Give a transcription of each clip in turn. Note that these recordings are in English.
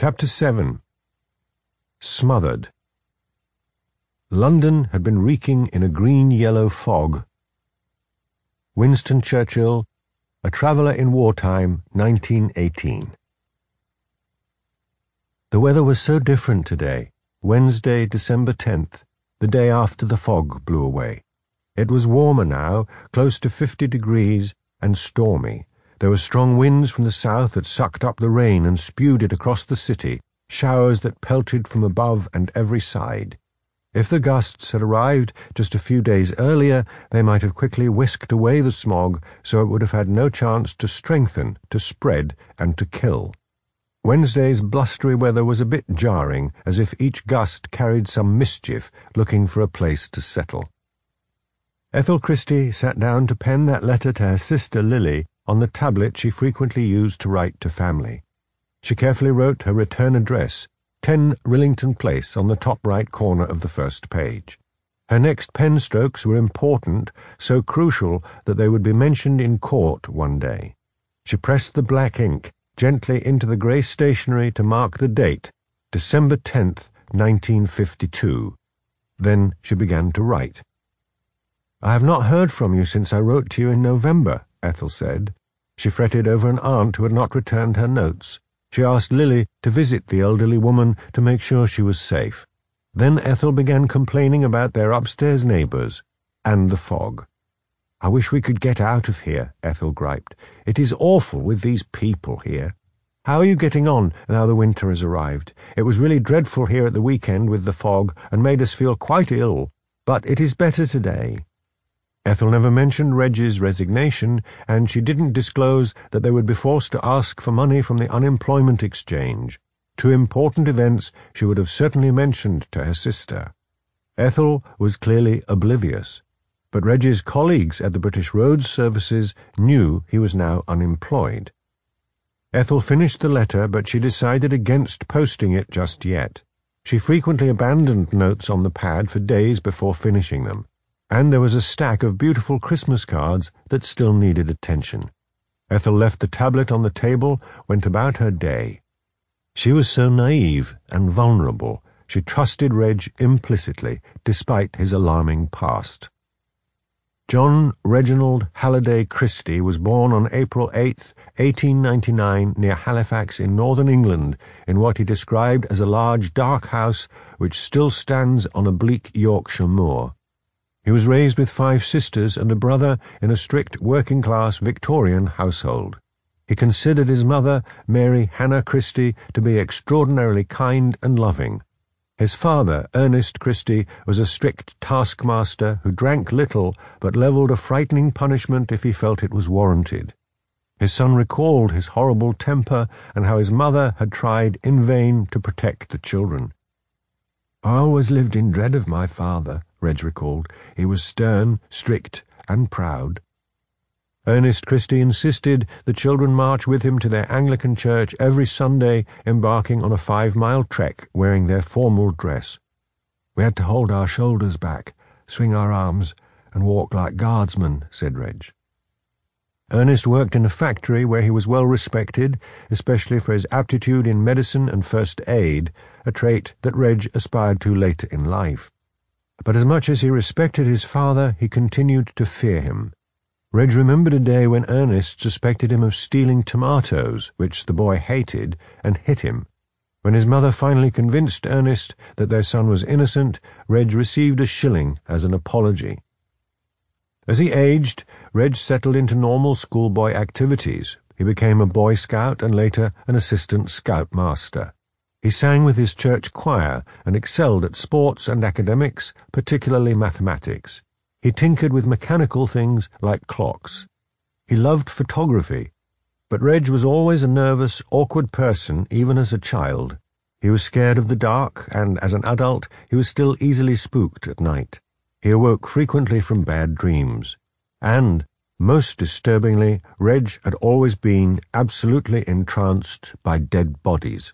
Chapter 7. Smothered. London had been reeking in a green-yellow fog. Winston Churchill, A Traveller in Wartime, 1918. The weather was so different today, Wednesday, December 10th, the day after the fog blew away. It was warmer now, close to 50 degrees, and stormy. There were strong winds from the south that sucked up the rain and spewed it across the city, showers that pelted from above and every side. If the gusts had arrived just a few days earlier, they might have quickly whisked away the smog, so it would have had no chance to strengthen, to spread, and to kill. Wednesday's blustery weather was a bit jarring, as if each gust carried some mischief looking for a place to settle. Ethel Christie sat down to pen that letter to her sister Lily on the tablet she frequently used to write to family. She carefully wrote her return address, 10 Rillington Place, on the top right corner of the first page. Her next pen strokes were important, so crucial that they would be mentioned in court one day. She pressed the black ink gently into the grey stationery to mark the date, December 10th, 1952. Then she began to write. "I have not heard from you since I wrote to you in November," Ethel said. She fretted over an aunt who had not returned her notes. She asked Lily to visit the elderly woman to make sure she was safe. Then Ethel began complaining about their upstairs neighbours and the fog. "I wish we could get out of here," Ethel griped. "It is awful with these people here. How are you getting on now the winter has arrived? It was really dreadful here at the weekend with the fog and made us feel quite ill, but it is better today." Ethel never mentioned Reggie's resignation, and she didn't disclose that they would be forced to ask for money from the unemployment exchange, two important events she would have certainly mentioned to her sister. Ethel was clearly oblivious. But Reggie's colleagues at the British Roads Services knew he was now unemployed. Ethel finished the letter, but she decided against posting it just yet. She frequently abandoned notes on the pad for days before finishing them, and there was a stack of beautiful Christmas cards that still needed attention. Ethel left the tablet on the table, went about her day. She was so naive and vulnerable. She trusted Reg implicitly, despite his alarming past. John Reginald Halliday Christie was born on April 8, 1899, near Halifax in northern England, in what he described as a large dark house which still stands on a bleak Yorkshire moor. He was raised with 5 sisters and a brother in a strict working-class Victorian household. He considered his mother, Mary Hannah Christie, to be extraordinarily kind and loving. His father, Ernest Christie, was a strict taskmaster who drank little but levelled a frightening punishment if he felt it was warranted. His son recalled his horrible temper and how his mother had tried in vain to protect the children. "I always lived in dread of my father," Reg recalled. "He was stern, strict, and proud." Ernest Christie insisted the children march with him to their Anglican church every Sunday, embarking on a 5-mile trek, wearing their formal dress. "We had to hold our shoulders back, swing our arms, and walk like guardsmen," said Reg. Ernest worked in a factory where he was well respected, especially for his aptitude in medicine and first aid, a trait that Reg aspired to later in life. But as much as he respected his father, he continued to fear him. Reg remembered a day when Ernest suspected him of stealing tomatoes, which the boy hated, and hit him. When his mother finally convinced Ernest that their son was innocent, Reg received a shilling as an apology. As he aged, Reg settled into normal schoolboy activities. He became a Boy Scout and later an assistant scoutmaster. He sang with his church choir and excelled at sports and academics, particularly mathematics. He tinkered with mechanical things like clocks. He loved photography, but Reg was always a nervous, awkward person, even as a child. He was scared of the dark, and as an adult, he was still easily spooked at night. He awoke frequently from bad dreams. And, most disturbingly, Reg had always been absolutely entranced by dead bodies.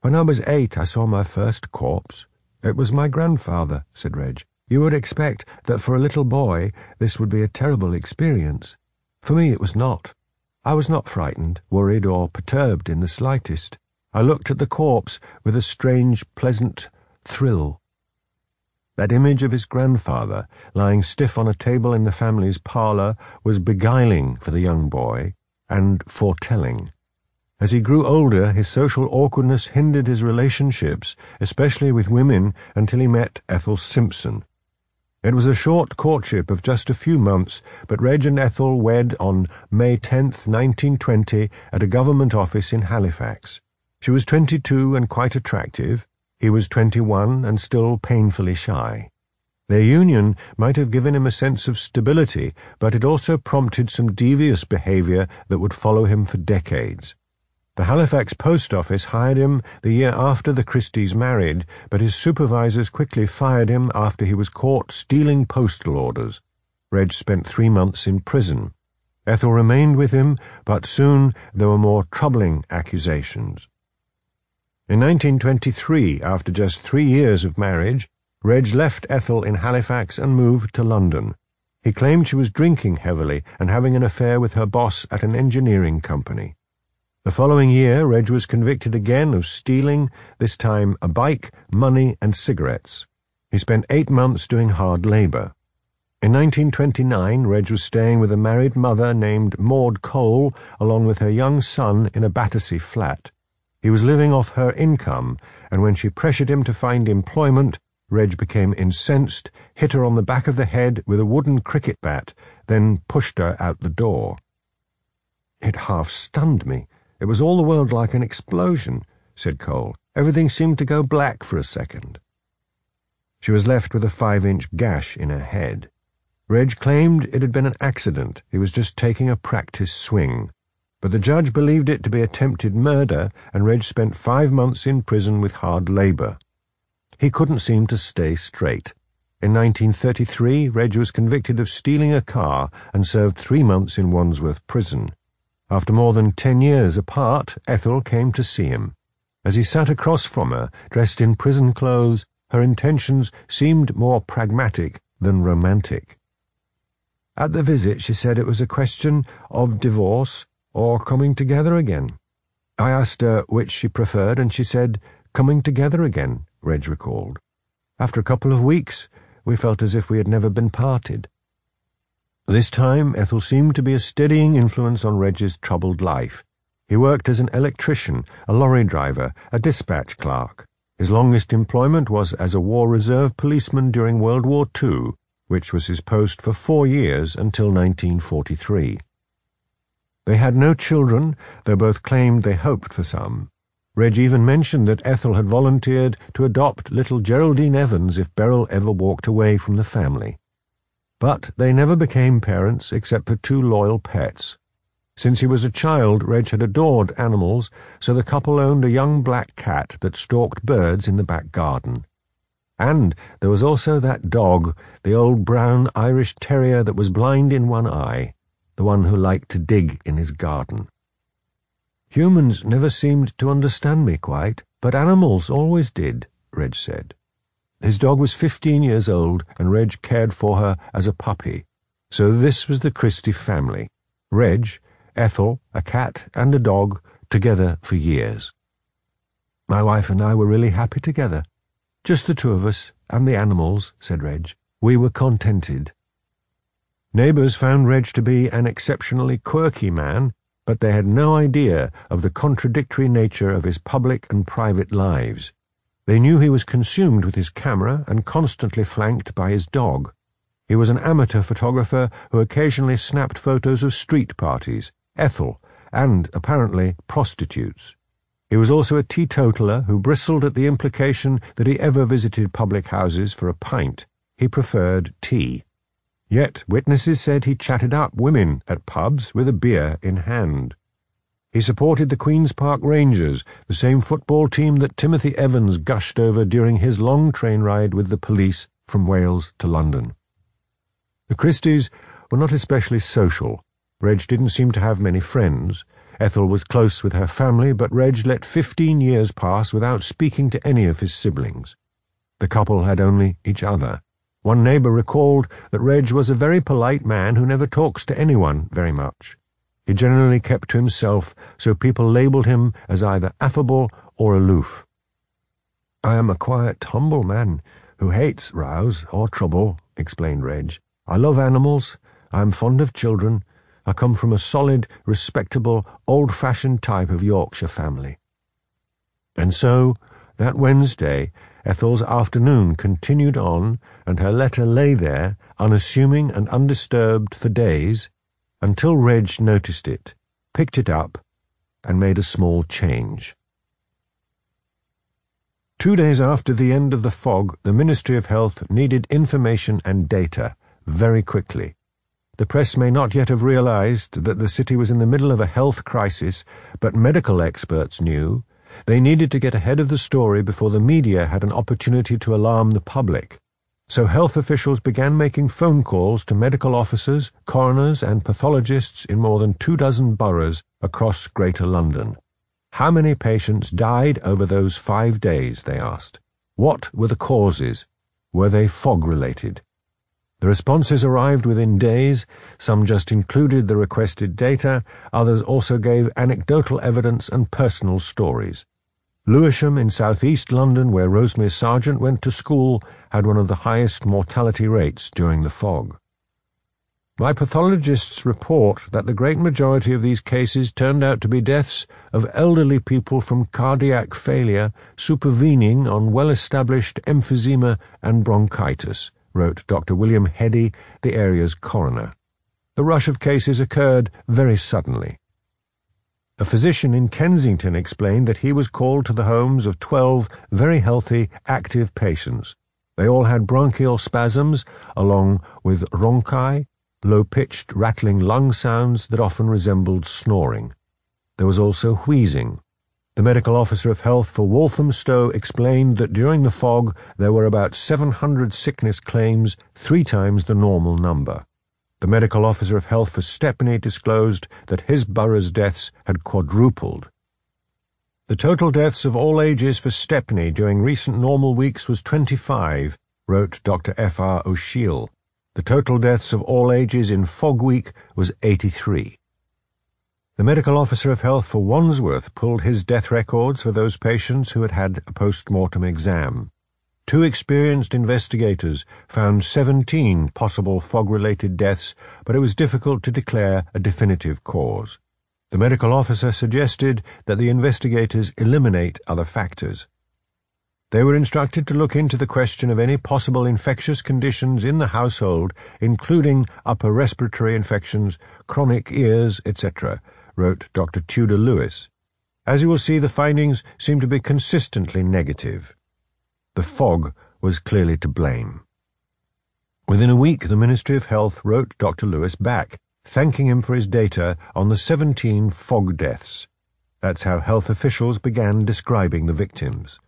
"When I was 8, I saw my first corpse. It was my grandfather," said Reg. "You would expect that for a little boy this would be a terrible experience. For me it was not. I was not frightened, worried, or perturbed in the slightest. I looked at the corpse with a strange, pleasant thrill. That image of his grandfather, lying stiff on a table in the family's parlour, was beguiling for the young boy and foretelling. As he grew older, his social awkwardness hindered his relationships, especially with women, until he met Ethel Simpson. It was a short courtship of just a few months, but Reg and Ethel wed on May 10, 1920, at a government office in Halifax. She was 22 and quite attractive. He was 21 and still painfully shy. Their union might have given him a sense of stability, but it also prompted some devious behaviour that would follow him for decades. The Halifax post office hired him the year after the Christies married, but his supervisors quickly fired him after he was caught stealing postal orders. Reg spent 3 months in prison. Ethel remained with him, but soon there were more troubling accusations. In 1923, after just 3 years of marriage, Reg left Ethel in Halifax and moved to London. He claimed she was drinking heavily and having an affair with her boss at an engineering company. The following year, Reg was convicted again of stealing, this time a bike, money and cigarettes. He spent 8 months doing hard labour. In 1929, Reg was staying with a married mother named Maud Cole, along with her young son, in a Battersea flat. He was living off her income, and when she pressured him to find employment, Reg became incensed, hit her on the back of the head with a wooden cricket bat, then pushed her out the door. It half stunned me. It was all the world like an explosion, said Cole. Everything seemed to go black for a second. She was left with a 5-inch gash in her head. Reg claimed it had been an accident. He was just taking a practice swing. But the judge believed it to be attempted murder, and Reg spent 5 months in prison with hard labour. He couldn't seem to stay straight. In 1933, Reg was convicted of stealing a car and served 3 months in Wandsworth Prison. After more than 10 years apart, Ethel came to see him. As he sat across from her, dressed in prison clothes, her intentions seemed more pragmatic than romantic. At the visit, she said it was a question of divorce or coming together again. I asked her which she preferred, and she said, coming together again, Reg recalled. After a couple of weeks, we felt as if we had never been parted. This time, Ethel seemed to be a steadying influence on Reg's troubled life. He worked as an electrician, a lorry driver, a dispatch clerk. His longest employment was as a war reserve policeman during World War II, which was his post for 4 years until 1943. They had no children, though both claimed they hoped for some. Reg even mentioned that Ethel had volunteered to adopt little Geraldine Evans if Beryl ever walked away from the family. But they never became parents except for 2 loyal pets. Since he was a child, Reg had adored animals, so the couple owned a young black cat that stalked birds in the back garden. And there was also that dog, the old brown Irish terrier that was blind in one eye, the one who liked to dig in his garden. Humans never seemed to understand me quite, but animals always did, Reg said. His dog was 15 years old, and Reg cared for her as a puppy. So this was the Christie family. Reg, Ethel, a cat and a dog, together for years. My wife and I were really happy together. Just the 2 of us, and the animals, said Reg. We were contented. Neighbours found Reg to be an exceptionally quirky man, but they had no idea of the contradictory nature of his public and private lives. They knew he was consumed with his camera and constantly flanked by his dog. He was an amateur photographer who occasionally snapped photos of street parties, Ethel, and, apparently, prostitutes. He was also a teetotaler who bristled at the implication that he ever visited public houses for a pint. He preferred tea. Yet witnesses said he chatted up women at pubs with a beer in hand. He supported the Queen's Park Rangers, the same football team that Timothy Evans gushed over during his long train ride with the police from Wales to London. The Christies were not especially social. Reg didn't seem to have many friends. Ethel was close with her family, but Reg let 15 years pass without speaking to any of his siblings. The couple had only each other. One neighbour recalled that Reg was a very polite man who never talks to anyone very much. He generally kept to himself, so people labelled him as either affable or aloof. "I am a quiet, humble man who hates rows or trouble," explained Reg. "I love animals, I am fond of children, I come from a solid, respectable, old-fashioned type of Yorkshire family." And so, that Wednesday, Ethel's afternoon continued on, and her letter lay there, unassuming and undisturbed for days, until Reg noticed it, picked it up, and made a small change. 2 days after the end of the fog, the Ministry of Health needed information and data, very quickly. The press may not yet have realised that the city was in the middle of a health crisis, but medical experts knew. They needed to get ahead of the story before the media had an opportunity to alarm the public. So health officials began making phone calls to medical officers, coroners and pathologists in more than 24 boroughs across Greater London. "How many patients died over those 5 days?" they asked. "What were the causes? Were they fog-related?" The responses arrived within days. Some just included the requested data, others also gave anecdotal evidence and personal stories. Lewisham in south-east London, where Rosemary Sargent went to school, had one of the highest mortality rates during the fog. "My pathologists report that the great majority of these cases turned out to be deaths of elderly people from cardiac failure supervening on well-established emphysema and bronchitis," wrote Dr. William Heddy, the area's coroner. "The rush of cases occurred very suddenly." A physician in Kensington explained that he was called to the homes of 12 very healthy, active patients. They all had bronchial spasms, along with ronchi, low-pitched, rattling lung sounds that often resembled snoring. There was also wheezing. The medical officer of health for Walthamstow explained that during the fog there were about 700 sickness claims, 3 times the normal number. The medical officer of health for Stepney disclosed that his borough's deaths had quadrupled. The total deaths of all ages for Stepney during recent normal weeks was 25, wrote Dr. F.R. O'Sheil. The total deaths of all ages in fog week was 83. The medical officer of health for Wandsworth pulled his death records for those patients who had had a post-mortem exam. 2 experienced investigators found 17 possible fog-related deaths, but it was difficult to declare a definitive cause. The medical officer suggested that the investigators eliminate other factors. They were instructed to look into the question of any possible infectious conditions in the household, including upper respiratory infections, chronic ears, etc., wrote Dr. Tudor Lewis. As you will see, the findings seem to be consistently negative. The fog was clearly to blame. Within a week, the Ministry of Health wrote Dr. Lewis back, thanking him for his data on the 17 fog deaths. That's how health officials began describing the victims.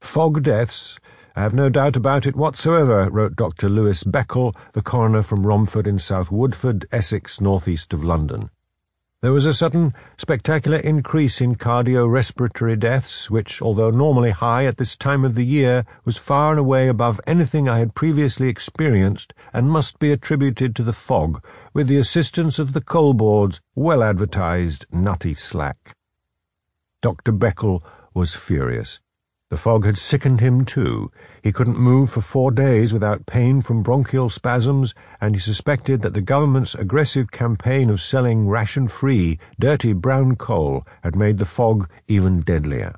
"Fog deaths, I have no doubt about it whatsoever," wrote Dr. Lewis Beckel, the coroner from Romford in South Woodford, Essex, northeast of London. There was a sudden, spectacular increase in cardiorespiratory deaths, which, although normally high at this time of the year, was far and away above anything I had previously experienced and must be attributed to the fog, with the assistance of the coal board's well-advertised nutty slack. Dr. Beckel was furious. The fog had sickened him too. He couldn't move for 4 days without pain from bronchial spasms, and he suspected that the government's aggressive campaign of selling ration-free, dirty brown coal had made the fog even deadlier.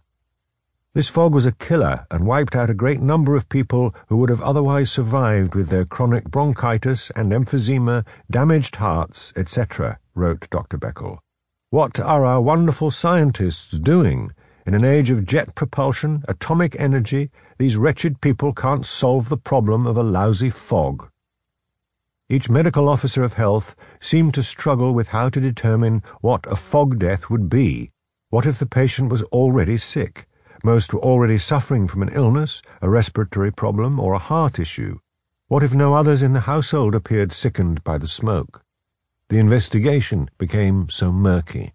This fog was a killer and wiped out a great number of people who would have otherwise survived with their chronic bronchitis and emphysema, damaged hearts, etc., wrote Dr. Beckel. What are our wonderful scientists doing? In an age of jet propulsion, atomic energy, these wretched people can't solve the problem of a lousy fog. Each medical officer of health seemed to struggle with how to determine what a fog death would be. What if the patient was already sick? Most were already suffering from an illness, a respiratory problem, or a heart issue. What if no others in the household appeared sickened by the smoke? The investigation became so murky.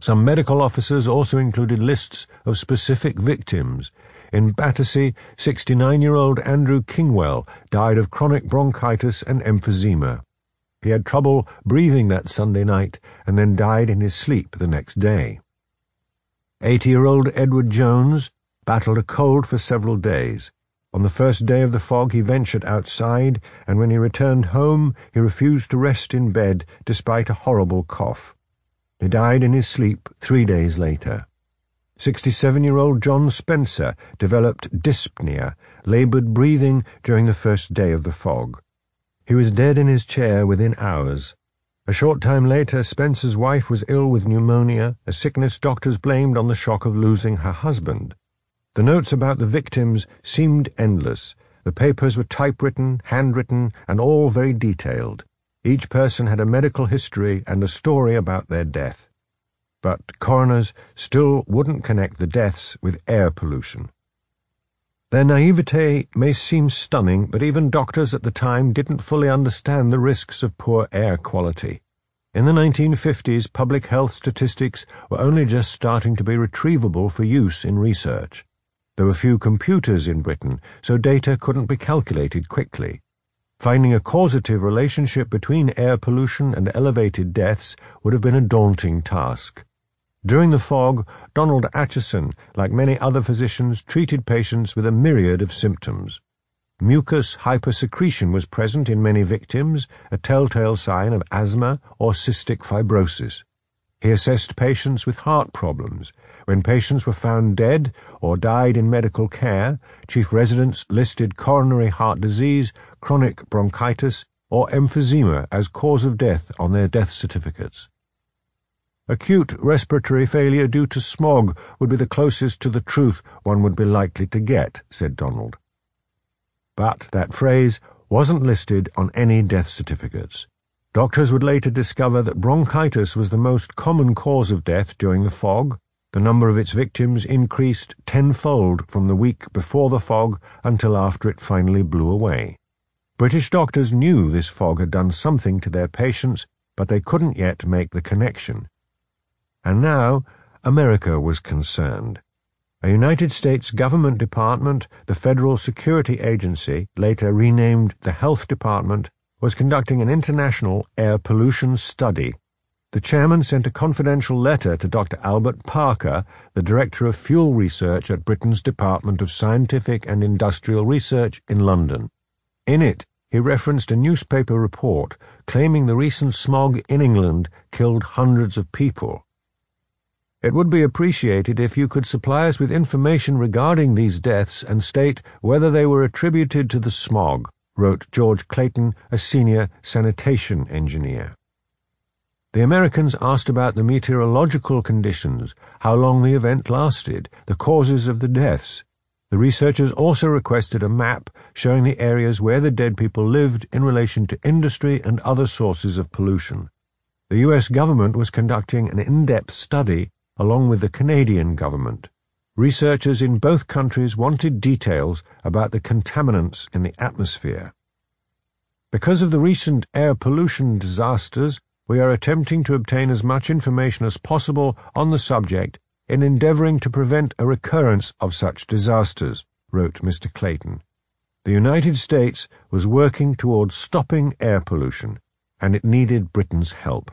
Some medical officers also included lists of specific victims. In Battersea, 69-year-old Andrew Kingwell died of chronic bronchitis and emphysema. He had trouble breathing that Sunday night and then died in his sleep the next day. 80-year-old Edward Jones battled a cold for several days. On the first day of the fog he ventured outside, and when he returned home he refused to rest in bed despite a horrible cough. He died in his sleep 3 days later. 67-year-old John Spencer developed dyspnea, laboured breathing during the first day of the fog. He was dead in his chair within hours. A short time later, Spencer's wife was ill with pneumonia, a sickness doctors blamed on the shock of losing her husband. The notes about the victims seemed endless. The papers were typewritten, handwritten, and all very detailed. Each person had a medical history and a story about their death. But coroners still wouldn't connect the deaths with air pollution. Their naivete may seem stunning, but even doctors at the time didn't fully understand the risks of poor air quality. In the 1950s, public health statistics were only just starting to be retrievable for use in research. There were few computers in Britain, so data couldn't be calculated quickly. Finding a causative relationship between air pollution and elevated deaths would have been a daunting task. During the fog, Donald Atchison, like many other physicians, treated patients with a myriad of symptoms. Mucus hypersecretion was present in many victims, a telltale sign of asthma or cystic fibrosis. He assessed patients with heart problems. When patients were found dead or died in medical care, chief residents listed coronary heart disease, chronic bronchitis, or emphysema as cause of death on their death certificates. Acute respiratory failure due to smog would be the closest to the truth one would be likely to get, said Donald. But that phrase wasn't listed on any death certificates. Doctors would later discover that bronchitis was the most common cause of death during the fog. The number of its victims increased tenfold from the week before the fog until after it finally blew away. British doctors knew this fog had done something to their patients, but they couldn't yet make the connection. And now America was concerned. A United States government department, the Federal Security Agency, later renamed the Health Department, was conducting an international air pollution study. The chairman sent a confidential letter to Dr. Albert Parker, the director of fuel research at Britain's Department of Scientific and Industrial Research in London. In it, he referenced a newspaper report claiming the recent smog in England killed hundreds of people. It would be appreciated if you could supply us with information regarding these deaths and state whether they were attributed to the smog, wrote George Clayton, a senior sanitation engineer. The Americans asked about the meteorological conditions, how long the event lasted, the causes of the deaths. The researchers also requested a map showing the areas where the dead people lived in relation to industry and other sources of pollution. The U.S. government was conducting an in-depth study along with the Canadian government. Researchers in both countries wanted details about the contaminants in the atmosphere. Because of the recent air pollution disasters, we are attempting to obtain as much information as possible on the subject in endeavouring to prevent a recurrence of such disasters, wrote Mr. Clayton. The United States was working towards stopping air pollution, and it needed Britain's help.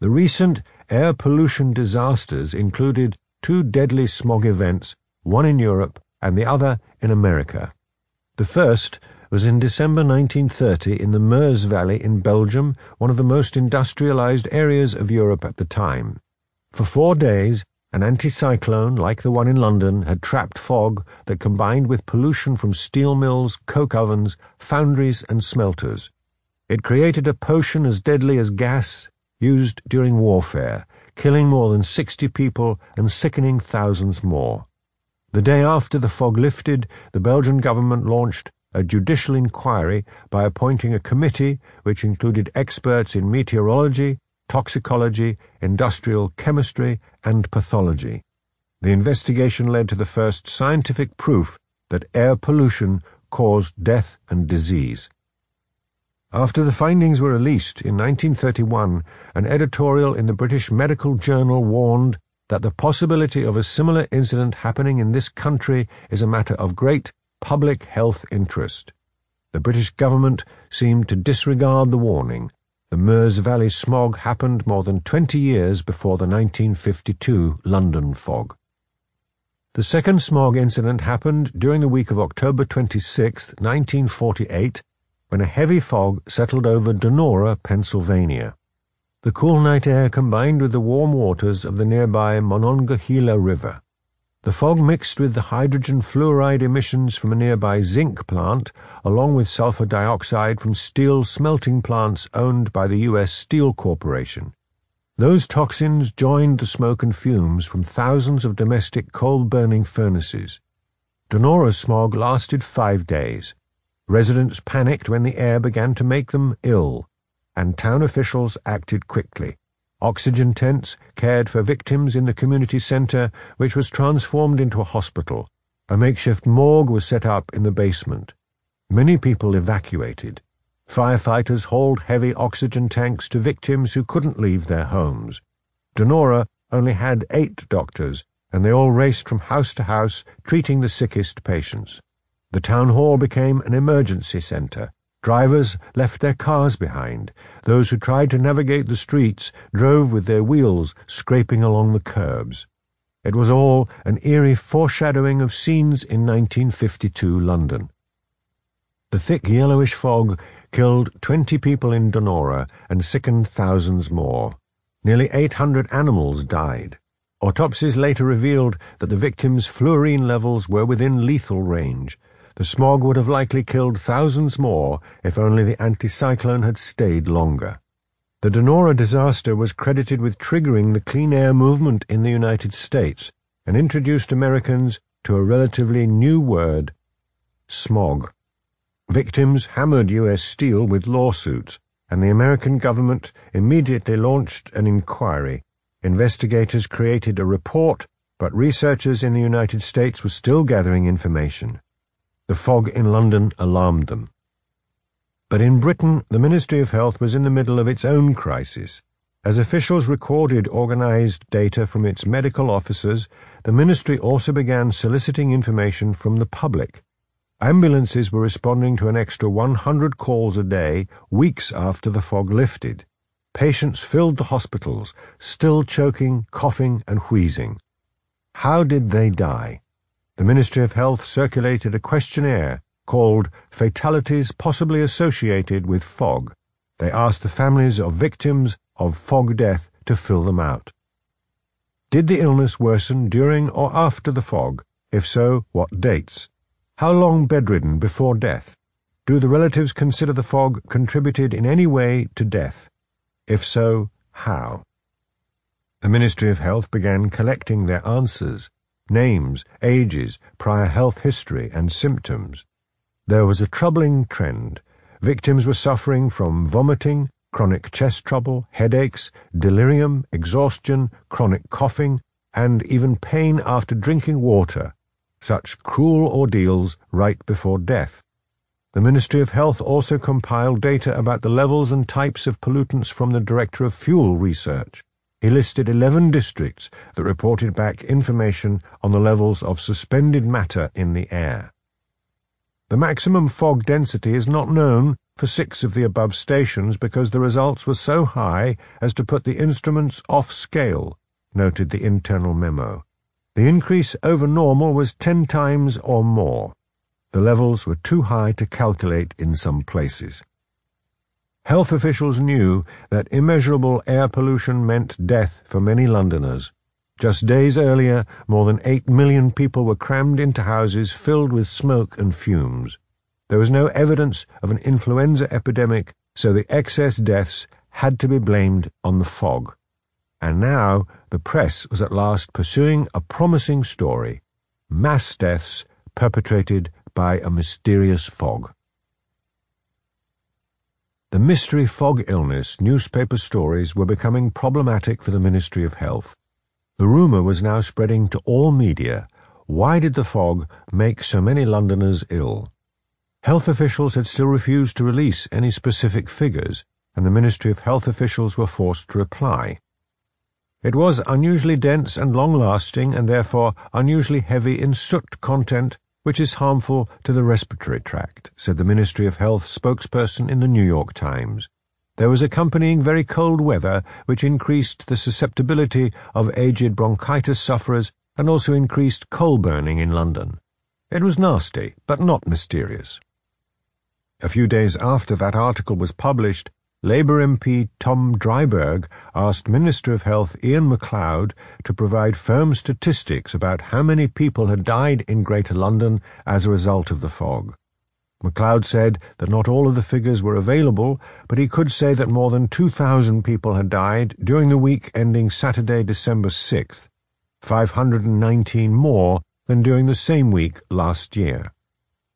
The recent air pollution disasters included two deadly smog events, one in Europe and the other in America. The first was in December 1930 in the Meuse Valley in Belgium, one of the most industrialized areas of Europe at the time. For 4 days, an anticyclone, like the one in London, had trapped fog that combined with pollution from steel mills, coke ovens, foundries and smelters. It created a potion as deadly as gas used during warfare, killing more than 60 people and sickening thousands more. The day after the fog lifted, the Belgian government launched a judicial inquiry by appointing a committee which included experts in meteorology, toxicology, industrial chemistry, and pathology. The investigation led to the first scientific proof that air pollution caused death and disease. After the findings were released in 1931, an editorial in the British Medical Journal warned that the possibility of a similar incident happening in this country is a matter of great public health interest. The British government seemed to disregard the warning. The Meuse Valley smog happened more than 20 years before the 1952 London fog. The second smog incident happened during the week of October 26, 1948, when a heavy fog settled over Donora, Pennsylvania. The cool night air combined with the warm waters of the nearby Monongahela River. The fog mixed with the hydrogen fluoride emissions from a nearby zinc plant, along with sulfur dioxide from steel smelting plants owned by the U.S. Steel Corporation. Those toxins joined the smoke and fumes from thousands of domestic coal-burning furnaces. Donora's smog lasted 5 days. Residents panicked when the air began to make them ill, and town officials acted quickly. Oxygen tents cared for victims in the community centre, which was transformed into a hospital. A makeshift morgue was set up in the basement. Many people evacuated. Firefighters hauled heavy oxygen tanks to victims who couldn't leave their homes. Donora only had 8 doctors, and they all raced from house to house, treating the sickest patients. The town hall became an emergency centre. Drivers left their cars behind. Those who tried to navigate the streets drove with their wheels, scraping along the curbs. It was all an eerie foreshadowing of scenes in 1952 London. The thick yellowish fog killed 20 people in Donora and sickened thousands more. Nearly 800 animals died. Autopsies later revealed that the victims' fluorine levels were within lethal range. The smog would have likely killed thousands more if only the anticyclone had stayed longer. The Donora disaster was credited with triggering the clean air movement in the United States and introduced Americans to a relatively new word, smog. Victims hammered U.S. Steel with lawsuits, and the American government immediately launched an inquiry. Investigators created a report, but researchers in the United States were still gathering information. The fog in London alarmed them. But in Britain, the Ministry of Health was in the middle of its own crisis. As officials recorded organised data from its medical officers, the ministry also began soliciting information from the public. Ambulances were responding to an extra 100 calls a day, weeks after the fog lifted. Patients filled the hospitals, still choking, coughing, and wheezing. How did they die? The Ministry of Health circulated a questionnaire called Fatalities Possibly Associated with Fog. They asked the families of victims of fog death to fill them out. Did the illness worsen during or after the fog? If so, what dates? How long bedridden before death? Do the relatives consider the fog contributed in any way to death? If so, how? The Ministry of Health began collecting their answers, names, ages, prior health history and symptoms. There was a troubling trend. Victims were suffering from vomiting, chronic chest trouble, headaches, delirium, exhaustion, chronic coughing, and even pain after drinking water. Such cruel ordeals right before death. The Ministry of Health also compiled data about the levels and types of pollutants from the Director of Fuel Research. He listed 11 districts that reported back information on the levels of suspended matter in the air. The maximum fog density is not known for 6 of the above stations because the results were so high as to put the instruments off scale, noted the internal memo. The increase over normal was 10 times or more. The levels were too high to calculate in some places. Health officials knew that immeasurable air pollution meant death for many Londoners. Just days earlier, more than 8 million people were crammed into houses filled with smoke and fumes. There was no evidence of an influenza epidemic, so the excess deaths had to be blamed on the fog. And now the press was at last pursuing a promising story: mass deaths perpetrated by a mysterious fog. The mystery fog illness newspaper stories were becoming problematic for the Ministry of Health. The rumour was now spreading to all media. Why did the fog make so many Londoners ill? Health officials had still refused to release any specific figures, and the Ministry of Health officials were forced to reply. It was unusually dense and long-lasting, and therefore unusually heavy in soot content, which is harmful to the respiratory tract, said the Ministry of Health spokesperson in the New York Times. There was accompanying very cold weather, which increased the susceptibility of aged bronchitis sufferers and also increased coal burning in London. It was nasty, but not mysterious. A few days after that article was published, Labour MP Tom Dryburgh asked Minister of Health Ian MacLeod to provide firm statistics about how many people had died in Greater London as a result of the fog. MacLeod said that not all of the figures were available, but he could say that more than 2,000 people had died during the week ending Saturday, December 6th, 519 more than during the same week last year.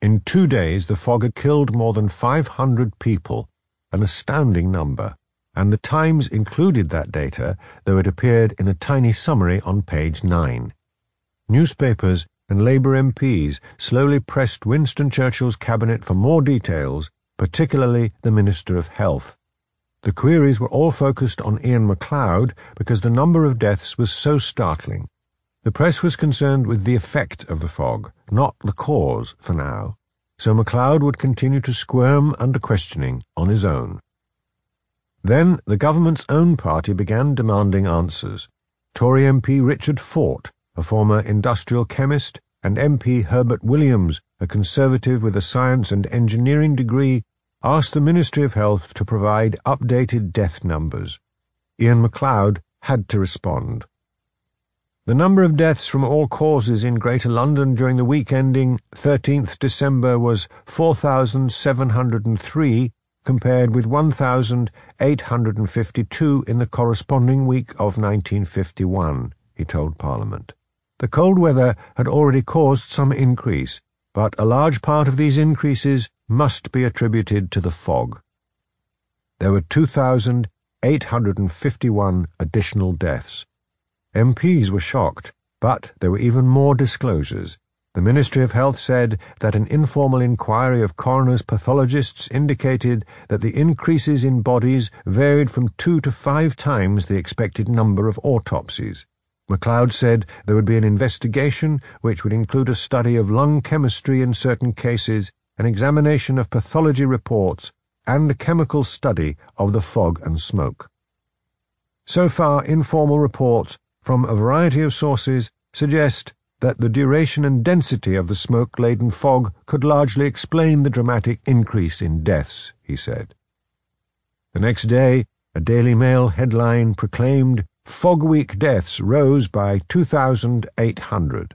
In 2 days, the fog had killed more than 500 people, an astounding number, and the Times included that data, though it appeared in a tiny summary on page 9. Newspapers and Labour MPs slowly pressed Winston Churchill's cabinet for more details, particularly the Minister of Health. The queries were all focused on Ian MacLeod because the number of deaths was so startling. The press was concerned with the effect of the fog, not the cause for now, so MacLeod would continue to squirm under questioning on his own. Then the government's own party began demanding answers. Tory MP Richard Fort, a former industrial chemist, and MP Herbert Williams, a Conservative with a science and engineering degree, asked the Ministry of Health to provide updated death numbers. Ian MacLeod had to respond. The number of deaths from all causes in Greater London during the week ending 13th December was 4,703, compared with 1,852 in the corresponding week of 1951, he told Parliament. The cold weather had already caused some increase, but a large part of these increases must be attributed to the fog. There were 2,851 additional deaths. MPs were shocked, but there were even more disclosures. The Ministry of Health said that an informal inquiry of coroner's pathologists indicated that the increases in bodies varied from 2 to 5 times the expected number of autopsies. MacLeod said there would be an investigation which would include a study of lung chemistry in certain cases, an examination of pathology reports, and a chemical study of the fog and smoke. So far, informal reports from a variety of sources suggest that the duration and density of the smoke-laden fog could largely explain the dramatic increase in deaths, he said. The next day, a Daily Mail headline proclaimed Fog Week deaths rose by 2,800.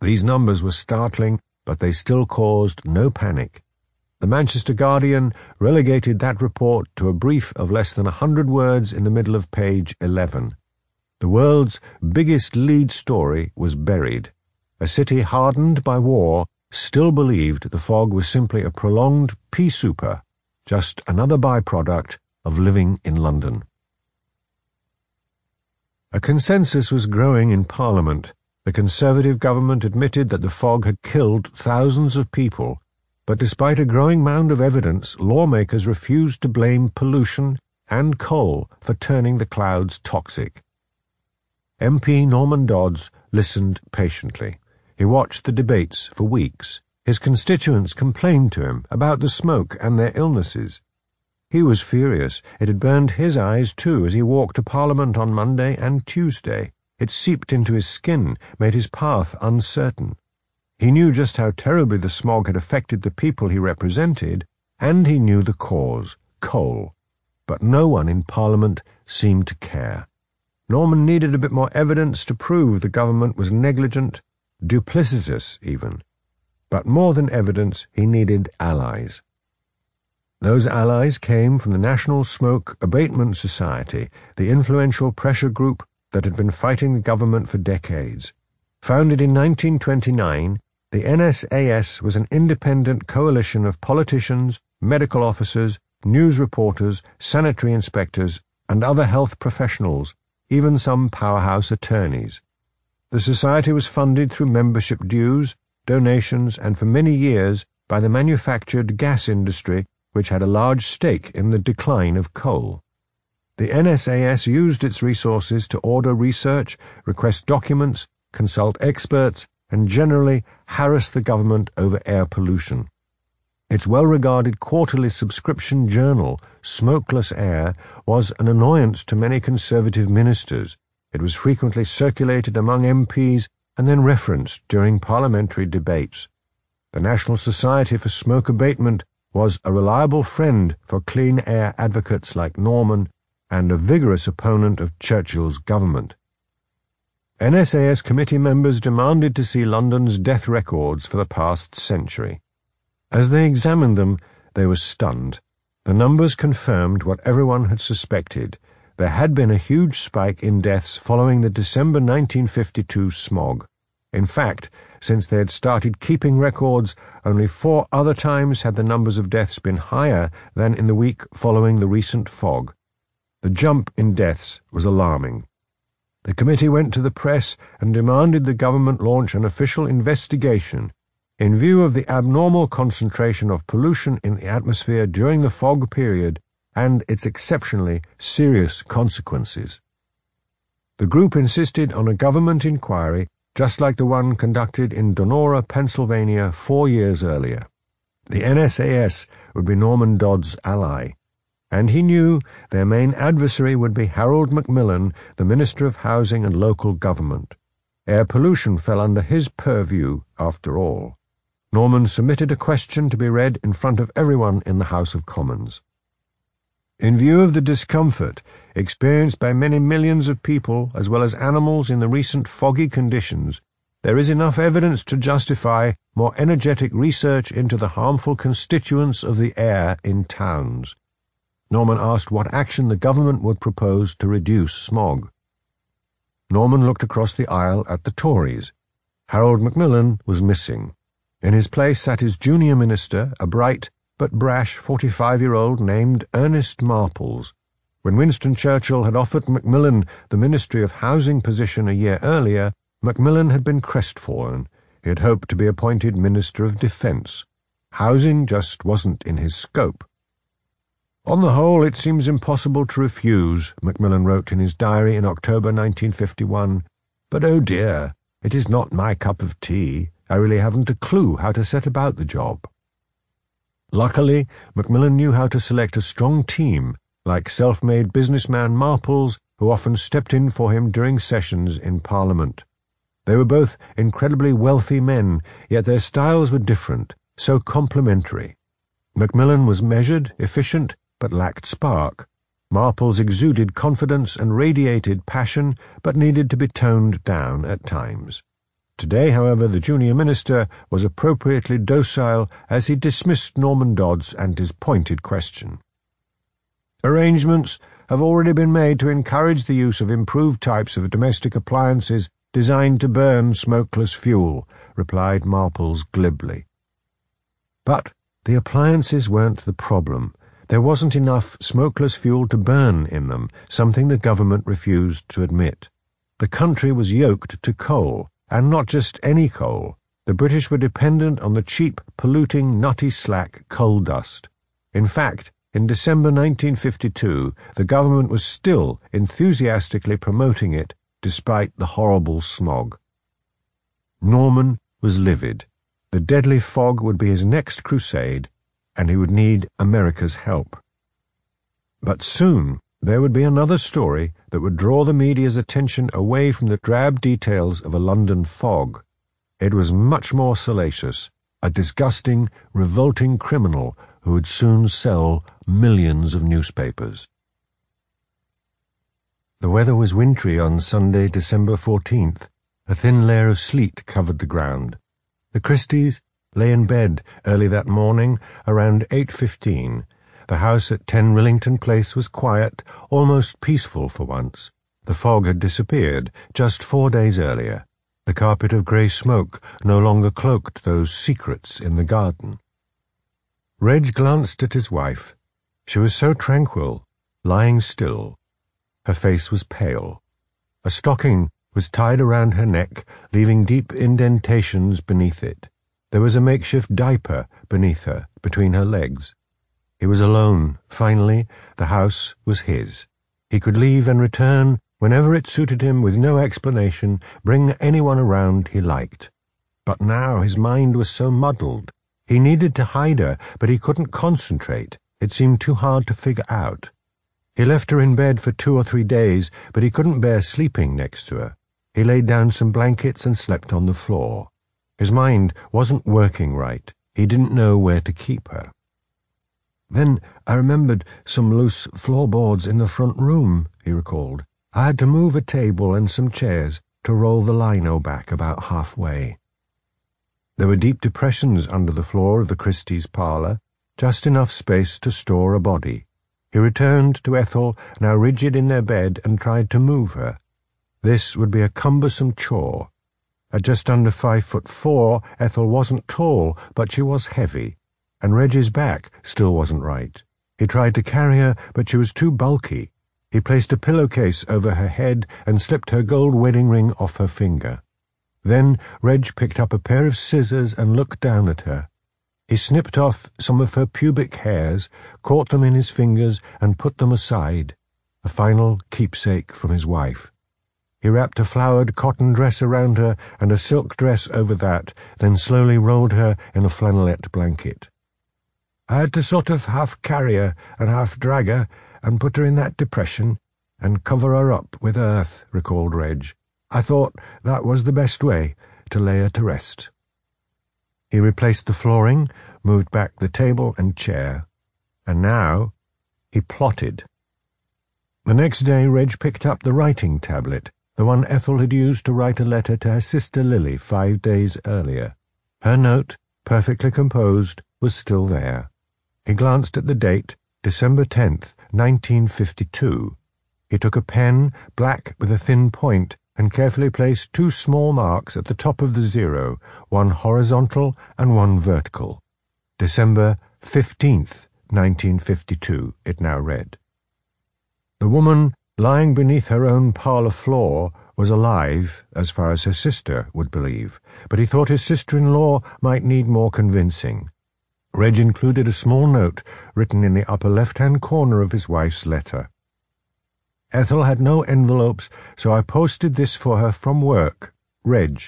These numbers were startling, but they still caused no panic. The Manchester Guardian relegated that report to a brief of less than 100 words in the middle of page 11. The world's biggest lead story was buried. A city hardened by war still believed the fog was simply a prolonged pea super, just another byproduct of living in London. A consensus was growing in Parliament. The Conservative government admitted that the fog had killed thousands of people, but despite a growing mound of evidence, lawmakers refused to blame pollution and coal for turning the clouds toxic. MP Norman Dodds listened patiently. He watched the debates for weeks. His constituents complained to him about the smoke and their illnesses. He was furious. It had burned his eyes, too, as he walked to Parliament on Monday and Tuesday. It seeped into his skin, made his path uncertain. He knew just how terribly the smog had affected the people he represented, and he knew the cause, coal. But no one in Parliament seemed to care. Norman needed a bit more evidence to prove the government was negligent, duplicitous even. But more than evidence, he needed allies. Those allies came from the National Smoke Abatement Society, the influential pressure group that had been fighting the government for decades. Founded in 1929, the NSAS was an independent coalition of politicians, medical officers, news reporters, sanitary inspectors, and other health professionals, even some powerhouse attorneys. The society was funded through membership dues, donations, and for many years by the manufactured gas industry, which had a large stake in the decline of coal. The NSAS used its resources to order research, request documents, consult experts, and generally harassed the government over air pollution. Its well-regarded quarterly subscription journal, Smokeless Air, was an annoyance to many Conservative ministers. It was frequently circulated among MPs and then referenced during parliamentary debates. The National Society for Smoke Abatement was a reliable friend for clean air advocates like Norman and a vigorous opponent of Churchill's government. NSAS committee members demanded to see London's death records for the past century. As they examined them, they were stunned. The numbers confirmed what everyone had suspected. There had been a huge spike in deaths following the December 1952 smog. In fact, since they had started keeping records, only 4 other times had the numbers of deaths been higher than in the week following the recent fog. The jump in deaths was alarming. The committee went to the press and demanded the government launch an official investigation in view of the abnormal concentration of pollution in the atmosphere during the fog period and its exceptionally serious consequences. The group insisted on a government inquiry just like the one conducted in Donora, Pennsylvania 4 years earlier. The NSAS would be Norman Dodds' ally, and he knew their main adversary would be Harold Macmillan, the Minister of Housing and Local Government. Air pollution fell under his purview after all. Norman submitted a question to be read in front of everyone in the House of Commons. In view of the discomfort experienced by many millions of people as well as animals in the recent foggy conditions, there is enough evidence to justify more energetic research into the harmful constituents of the air in towns. Norman asked what action the government would propose to reduce smog. Norman looked across the aisle at the Tories. Harold Macmillan was missing. In his place sat his junior minister, a bright but brash 45-year-old named Ernest Marples. When Winston Churchill had offered Macmillan the Ministry of Housing position a year earlier, Macmillan had been crestfallen. He had hoped to be appointed Minister of Defence. Housing just wasn't in his scope. On the whole, it seems impossible to refuse, Macmillan wrote in his diary in October 1951. But oh dear, it is not my cup of tea. I really haven't a clue how to set about the job. Luckily, Macmillan knew how to select a strong team, like self-made businessman Marples, who often stepped in for him during sessions in Parliament. They were both incredibly wealthy men, yet their styles were different, so complementary. Macmillan was measured, efficient, but lacked spark. Marples exuded confidence and radiated passion, but needed to be toned down at times. Today, however, the junior minister was appropriately docile as he dismissed Norman Dodds and his pointed question. Arrangements have already been made to encourage the use of improved types of domestic appliances designed to burn smokeless fuel, replied Marples glibly. But the appliances weren't the problem. There wasn't enough smokeless fuel to burn in them, something the government refused to admit. The country was yoked to coal, and not just any coal. The British were dependent on the cheap, polluting, nutty slack coal dust. In fact, in December 1952, the government was still enthusiastically promoting it, despite the horrible smog. Norman was livid. The deadly fog would be his next crusade, and he would need America's help. But soon there would be another story that would draw the media's attention away from the drab details of a London fog. It was much more salacious, a disgusting, revolting criminal who would soon sell millions of newspapers. The weather was wintry on Sunday, December 14th. A thin layer of sleet covered the ground. The Christies lay in bed early that morning, around 8:15. The house at 10 Rillington Place was quiet, almost peaceful for once. The fog had disappeared just 4 days earlier. The carpet of grey smoke no longer cloaked those secrets in the garden. Reg glanced at his wife. She was so tranquil, lying still. Her face was pale. A stocking was tied around her neck, leaving deep indentations beneath it. There was a makeshift diaper beneath her, between her legs. He was alone, finally. The house was his. He could leave and return whenever it suited him with no explanation, bring anyone around he liked. but now his mind was so muddled. He needed to hide her, but he couldn't concentrate. It seemed too hard to figure out. He left her in bed for 2 or 3 days, but he couldn't bear sleeping next to her. He laid down some blankets and slept on the floor. His mind wasn't working right. He didn't know where to keep her. Then I remembered some loose floorboards in the front room, he recalled. I had to move a table and some chairs to roll the lino back about halfway. There were deep depressions under the floor of the Christie's parlour, just enough space to store a body. He returned to Ethel, now rigid in their bed, and tried to move her. This would be a cumbersome chore. At just under 5'4", Ethel wasn't tall, but she was heavy, and Reggie's back still wasn't right. He tried to carry her, but she was too bulky. He placed a pillowcase over her head and slipped her gold wedding ring off her finger. Then Reg picked up a pair of scissors and looked down at her. He snipped off some of her pubic hairs, caught them in his fingers, and put them aside, a final keepsake from his wife. He wrapped a flowered cotton dress around her and a silk dress over that, then slowly rolled her in a flannelette blanket. I had to sort of half carry her and half drag her and put her in that depression and cover her up with earth, recalled Reg. I thought that was the best way to lay her to rest. He replaced the flooring, moved back the table and chair, and now he plotted. The next day Reg picked up the writing tablet, the one Ethel had used to write a letter to her sister Lily 5 days earlier. Her note, perfectly composed, was still there. He glanced at the date, December 10th, 1952. He took a pen, black with a thin point, and carefully placed 2 small marks at the top of the zero, one horizontal and one vertical. December 15th, 1952, it now read. The woman, lying beneath her own parlour floor, was alive, as far as her sister would believe, but he thought his sister-in-law might need more convincing. Reg included a small note written in the upper left-hand corner of his wife's letter. Ethel had no envelopes, so I posted this for her from work, Reg.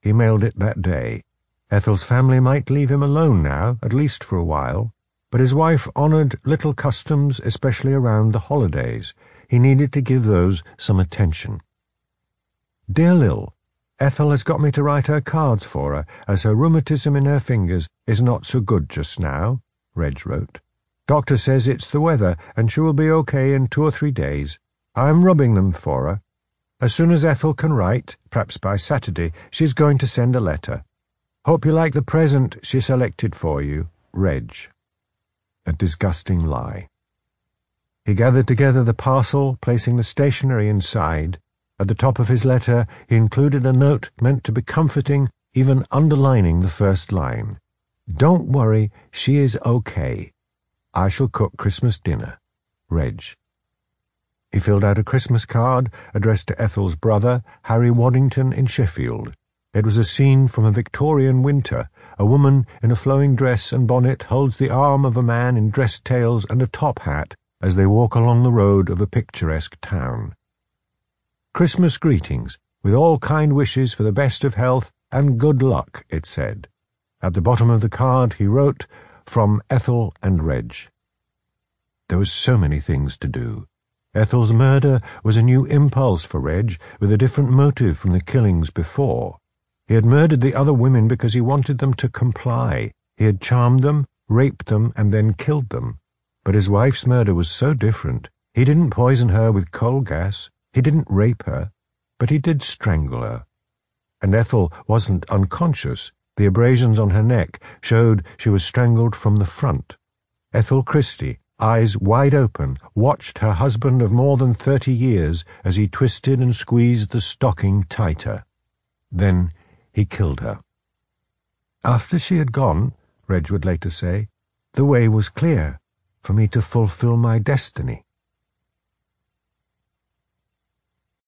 He mailed it that day. Ethel's family might leave him alone now, at least for a while, but his wife honoured little customs, especially around the holidays. He needed to give those some attention. Dear Lil, Ethel has got me to write her cards for her, as her rheumatism in her fingers is not so good just now, Reg wrote. Doctor says it's the weather, and she will be okay in 2 or 3 days. I'm rubbing them for her. As soon as Ethel can write, perhaps by Saturday, she's going to send a letter. Hope you like the present she selected for you, Reg. A disgusting lie. He gathered together the parcel, placing the stationery inside. At the top of his letter, he included a note meant to be comforting, even underlining the first line. Don't worry, she is okay. I shall cook Christmas dinner. Reg. He filled out a Christmas card addressed to Ethel's brother, Harry Waddington, in Sheffield. It was a scene from a Victorian winter. A woman in a flowing dress and bonnet holds the arm of a man in dress tails and a top hat as they walk along the road of a picturesque town. Christmas greetings, with all kind wishes for the best of health and good luck, it said. At the bottom of the card he wrote, From Ethel and Reg. There was so many things to do. Ethel's murder was a new impulse for Reg, with a different motive from the killings before. He had murdered the other women because he wanted them to comply. He had charmed them, raped them, and then killed them. But his wife's murder was so different. He didn't poison her with coal gas. He didn't rape her. But he did strangle her. And Ethel wasn't unconscious. The abrasions on her neck showed she was strangled from the front. Ethel Christie, eyes wide open, watched her husband of more than 30 years as he twisted and squeezed the stocking tighter. Then he killed her. After she had gone, Reg would later say, the way was clear for me to fulfill my destiny.